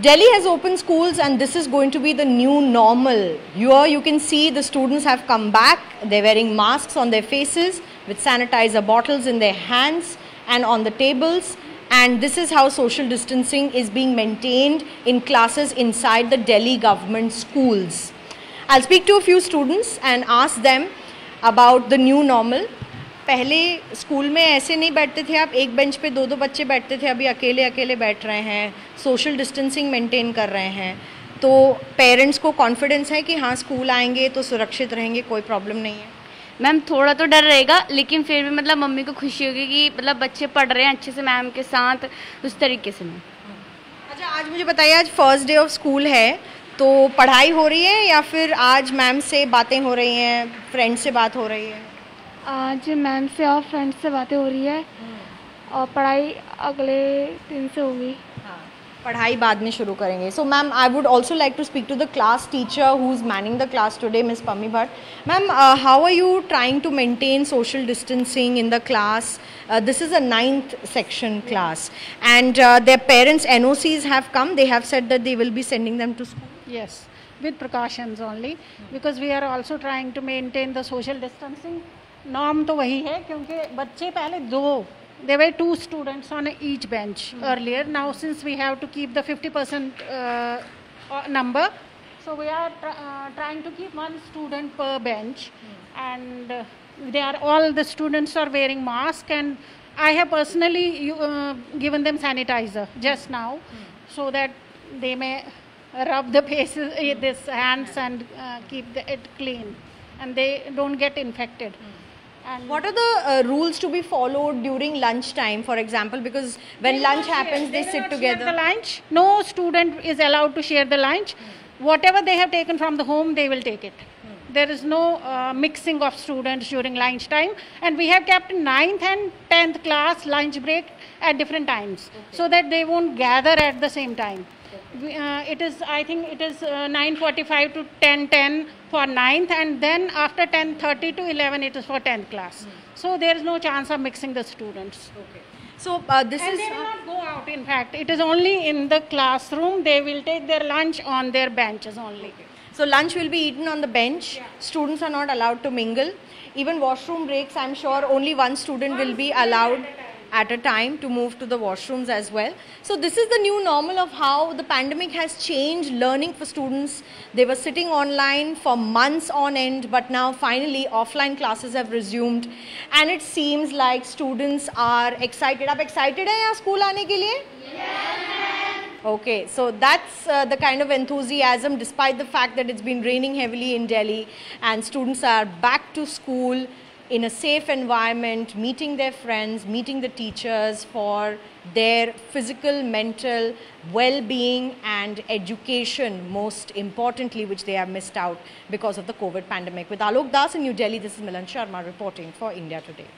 Delhi has opened schools and this is going to be the new normal. Here you can see the students have come back. They're wearing masks on their faces with sanitizer bottles in their hands and on the tables. And this is how social distancing is being maintained in classes inside the Delhi government schools. I'll speak to a few students and ask them about the new normal. पहले school में ऐसे नहीं बैठते थे आप एक bench पे दो बच्चे बैठते थे अभी अकेले अकेले बैठ रहे हैं सोशल डिस्टेंसिंग मेंटेन कर रहे हैं तो पेरेंट्स को कॉन्फिडेंस है कि हाँ स्कूल आएंगे तो सुरक्षित रहेंगे कोई प्रॉब्लम नहीं है मैम थोड़ा तो डर रहेगा लेकिन फिर भी मतलब मम्मी को खुशी होगी कि मतलब बच्चे पढ़ रहे हैं अच्छे से मैम के साथ उस तरीके से मैम अच्छा आज मुझे बताइए आज फर्स्ट डे ऑफ स्कूल है तो पढ़ाई हो रही है या फिर आज मैम से बातें हो रही हैं फ्रेंड से बात हो रही है आज मैम से और फ्रेंड से बातें हो रही है और पढ़ाई अगले दिन से होगी पढ़ाई बाद में शुरू करेंगे so ma'am I would also like to speak to the class teacher who is manning the class today miss Pammi Bhatt ma'am how are you trying to maintain social distancing in the class this is a 9th section class and their parents NOCs have come they have said that they will be sending them to school yes with precautions only because we are also trying to maintain the social distancing norm तो वही है क्योंकि बच्चे पहले दो There were 2 students on each bench earlier. Now, since we have to keep the 50% number, so we are trying to keep 1 student per bench. And all the students are wearing masks. And I have personally given them sanitizer just now, so that they may rub the faces, this hands, and keep it clean, and they don't get infected. And what are the rules to be followed during lunch time, for example, because when lunch happens, they sit together. Share the lunch. No student is allowed to share the lunch. Whatever they have taken from the home, they will take it. There is no mixing of students during lunch time. And we have kept 9th and 10th class lunch break at different times, so that they won't gather at the same time. I think it is 9:45 to 10:10 for 9th, and then after 10:30 to 11 it is for 10th class. So there is no chance of mixing the students. Okay. So they will not go out. In fact, it is only in the classroom they will take their lunch on their benches only. Okay. So lunch will be eaten on the bench. Yeah. Students are not allowed to mingle. Even washroom breaks, I am sure only 1 student will be allowed at a time to move to the washrooms as well. So this is the new normal of how the pandemic has changed learning for students. They were sitting online for months on end, but now finally offline classes have resumed and it seems like students are excited. Aap excited hai ya school aane ke liye? Yes. Okay, so that's the kind of enthusiasm despite the fact that it's been raining heavily in Delhi and students are back to school in a safe environment, meeting their friends, meeting the teachers for their physical, mental well-being and education, most importantly, which they have missed out because of the COVID pandemic. With Alok Das in New Delhi, this is Milan Sharma reporting for India Today.